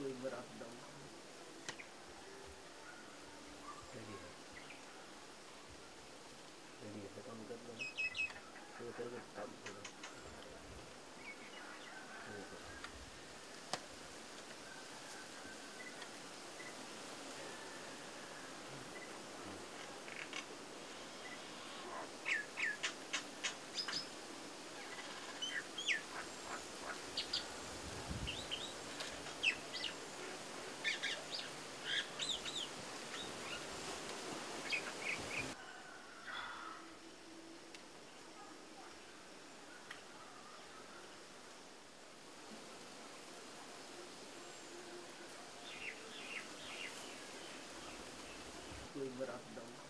flavor of the flavor of the